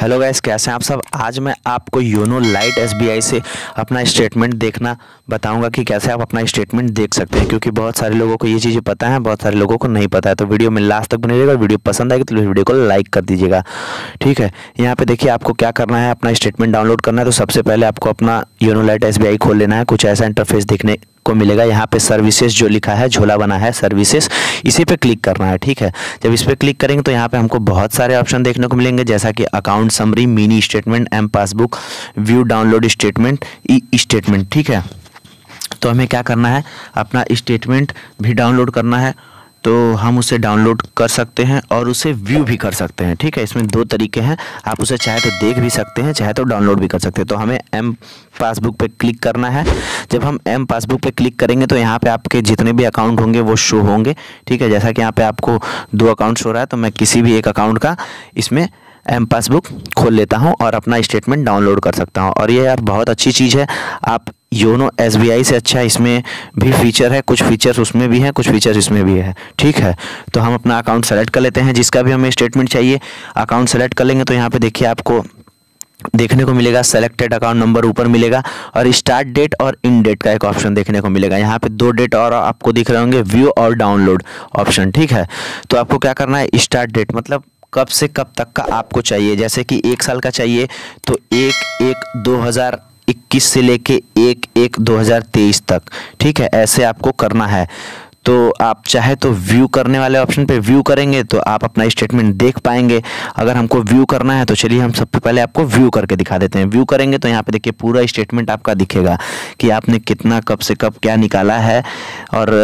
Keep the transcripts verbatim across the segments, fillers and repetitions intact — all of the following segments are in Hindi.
हेलो गाइस, कैसे हैं आप सब। आज मैं आपको YONO Lite S B I से अपना स्टेटमेंट देखना बताऊंगा कि कैसे आप अपना स्टेटमेंट देख सकते हैं, क्योंकि बहुत सारे लोगों को ये चीज़ें पता है, बहुत सारे लोगों को नहीं पता है। तो वीडियो में लास्ट तक बने रहिएगा। वीडियो पसंद आएगी तो वीडियो को लाइक कर दीजिएगा, ठीक है। यहाँ पर देखिए आपको क्या करना है, अपना स्टेटमेंट डाउनलोड करना है। तो सबसे पहले आपको अपना YONO Lite S B I खोल लेना है। कुछ ऐसा इंटरफेस देखने को मिलेगा। यहाँ पे सर्विसेज जो लिखा है, झोला बना है सर्विसेज, इसी पे क्लिक करना है, ठीक है। जब इस पे क्लिक करेंगे तो यहाँ पे हमको बहुत सारे ऑप्शन देखने को मिलेंगे, जैसा कि account summary, mini statement, M passbook, view download statement, ई स्टेटमेंट, ठीक है। तो हमें क्या करना है, अपना स्टेटमेंट भी डाउनलोड करना है। तो हम उसे डाउनलोड कर सकते हैं और उसे व्यू भी कर सकते हैं, ठीक है। इसमें दो तरीके हैं, आप उसे चाहे तो देख भी सकते हैं, चाहे तो डाउनलोड भी कर सकते हैं। तो हमें एम पासबुक पे क्लिक करना है। जब हम एम पासबुक पे क्लिक करेंगे तो यहाँ पे आपके जितने भी अकाउंट होंगे वो शो होंगे, ठीक है। जैसा कि यहाँ पे आपको दो अकाउंट शो रहा है, तो मैं किसी भी एक अकाउंट का इसमें एम पासबुक खोल लेता हूँ और अपना स्टेटमेंट डाउनलोड कर सकता हूँ। और ये यार बहुत अच्छी चीज़ है। आप योनो एस बी आई से अच्छा इसमें भी फीचर है, कुछ फीचर्स उसमें भी हैं, कुछ फीचर्स इसमें भी है, ठीक है। तो हम अपना अकाउंट सेलेक्ट कर लेते हैं, जिसका भी हमें स्टेटमेंट चाहिए। अकाउंट सेलेक्ट कर लेंगे तो यहाँ पे देखिए आपको देखने को मिलेगा सेलेक्टेड अकाउंट नंबर ऊपर मिलेगा, और स्टार्ट डेट और इन डेट का एक ऑप्शन देखने को मिलेगा। यहाँ पे दो डेट और आपको दिख रहे होंगे, व्यू और डाउनलोड ऑप्शन, ठीक है। तो आपको क्या करना है, स्टार्ट डेट मतलब कब से कब तक का आपको चाहिए। जैसे कि एक साल का चाहिए तो एक एक दो हज़ार इक्कीस से लेके एक एक दो हज़ार तेईस तक, ठीक है। ऐसे आपको करना है। तो आप चाहे तो व्यू करने वाले ऑप्शन पे व्यू करेंगे तो आप अपना स्टेटमेंट देख पाएंगे। अगर हमको व्यू करना है तो चलिए हम सबसे पहले आपको व्यू करके दिखा देते हैं। व्यू करेंगे तो यहाँ पे देखिए पूरा स्टेटमेंट आपका दिखेगा कि आपने कितना कब से कब क्या निकाला है और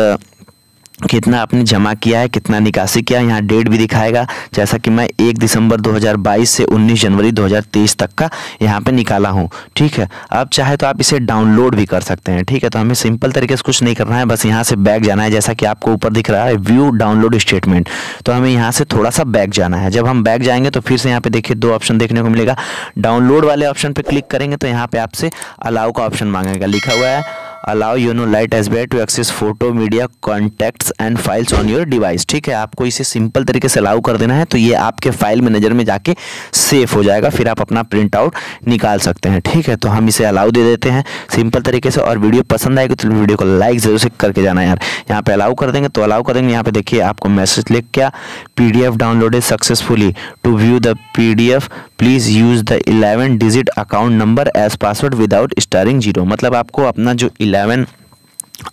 कितना आपने जमा किया है, कितना निकासी किया है। यहाँ डेट भी दिखाएगा, जैसा कि मैं एक दिसंबर दो हज़ार बाईस से उन्नीस जनवरी दो हज़ार तेईस तक का यहाँ पे निकाला हूँ, ठीक है। आप चाहे तो आप इसे डाउनलोड भी कर सकते हैं, ठीक है। तो हमें सिंपल तरीके से कुछ नहीं करना है, बस यहाँ से बैक जाना है। जैसा कि आपको ऊपर दिख रहा है व्यू डाउनलोड स्टेटमेंट, तो हमें यहाँ से थोड़ा सा बैक जाना है। जब हम बैक जाएंगे तो फिर से यहाँ पर देखिए दो ऑप्शन देखने को मिलेगा। डाउनलोड वाले ऑप्शन पर क्लिक करेंगे तो यहाँ पर आपसे अलाउ का ऑप्शन मांगेगा, लिखा हुआ है allow YONO Lite S B I to access photo, media, contacts and files on your device, ठीक है। आपको इसे सिंपल तरीके से अलाउ कर देना है, तो ये आपके फाइल मैनेजर में जाके सेफ हो जाएगा, फिर आप अपना प्रिंट आउट निकाल सकते हैं, ठीक है। तो हम इसे अलाउ दे देते हैं सिंपल तरीके से। और वीडियो पसंद आएगी तो वीडियो को लाइक जरूर से करके जाना यार। यहाँ पे अलाउ कर देंगे तो अलाउ कर देंगे। यहाँ पे देखिए आपको मैसेज लिख क्या P D F downloaded successfully, to view the P D F please use the eleven digit account number as password without starting zero, मतलब आपको अपना जो इलेवन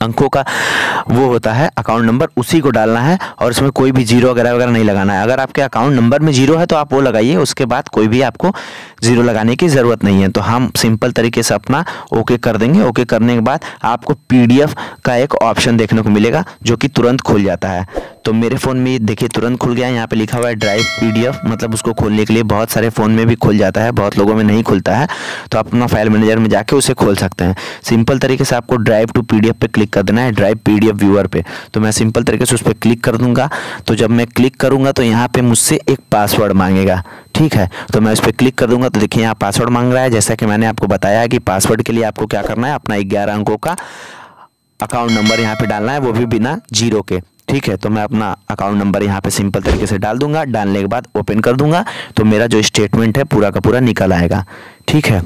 अंकों का वो होता है अकाउंट नंबर उसी को डालना है, और इसमें कोई भी जीरो वगैरह वगैरह नहीं लगाना है। अगर आपके अकाउंट नंबर में जीरो है तो आप वो लगाइए, उसके बाद कोई भी आपको जीरो लगाने की ज़रूरत नहीं है। तो हम सिंपल तरीके से अपना ओके कर देंगे। ओके करने के बाद आपको पीडीएफ का एक ऑप्शन देखने को मिलेगा जो कि तुरंत खुल जाता है। तो मेरे फ़ोन में देखिए तुरंत खुल गया है। यहाँ पर लिखा हुआ है ड्राइव पीडीएफ, मतलब उसको खोलने के लिए बहुत सारे फ़ोन में भी खुल जाता है, बहुत लोगों में नहीं खुलता है। तो आप अपना फाइल मैनेजर में जाके उसे खोल सकते हैं। सिंपल तरीके से आपको ड्राइव टू पीडीएफ पे क्लिक कर देना है, ड्राइव पीडीएफ व्यूअर पे। तो मैं सिंपल तरीके से उस पर क्लिक कर दूंगा। तो जब मैं क्लिक करूंगा तो यहाँ पे मुझसे एक पासवर्ड मांगेगा, ठीक है। तो मैं उस पर क्लिक कर दूंगा। तो देखिए यहाँ पासवर्ड मांग रहा है। जैसा कि मैंने आपको बताया है कि पासवर्ड के लिए आपको क्या करना है, अपना ग्यारह अंकों का अकाउंट नंबर यहाँ पे डालना है, वो भी बिना जीरो के, ठीक है। तो मैं अपना अकाउंट नंबर यहाँ पे सिंपल तरीके से डाल दूंगा। डालने के बाद ओपन कर दूंगा तो मेरा जो स्टेटमेंट है पूरा का पूरा निकल आएगा, ठीक है।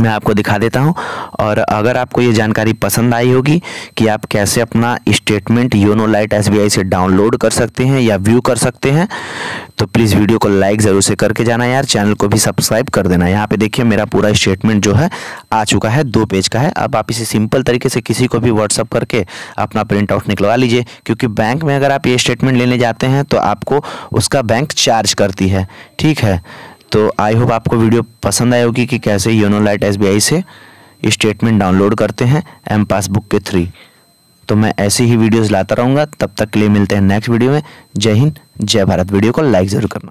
मैं आपको दिखा देता हूं। और अगर आपको ये जानकारी पसंद आई होगी कि आप कैसे अपना statement YONO Lite S B I से डाउनलोड कर सकते हैं या व्यू कर सकते हैं, तो प्लीज़ वीडियो को लाइक ज़रूर से करके जाना यार। चैनल को भी सब्सक्राइब कर देना। यहाँ पे देखिए मेरा पूरा स्टेटमेंट जो है आ चुका है, दो पेज का है। अब आप इसे सिंपल तरीके से किसी को भी व्हाट्सअप करके अपना प्रिंट आउट निकलवा लीजिए, क्योंकि बैंक में अगर आप ये स्टेटमेंट लेने जाते हैं तो आपको उसका बैंक चार्ज करती है, ठीक है। तो आई होप आपको वीडियो पसंद आई होगी कि कैसे YONO Lite S B I से स्टेटमेंट डाउनलोड करते हैं एम पासबुक के थ्रू। तो मैं ऐसे ही वीडियोस लाता रहूँगा। तब तक के लिए मिलते हैं नेक्स्ट वीडियो में। जय हिंद, जय भारत। वीडियो को लाइक ज़रूर करना।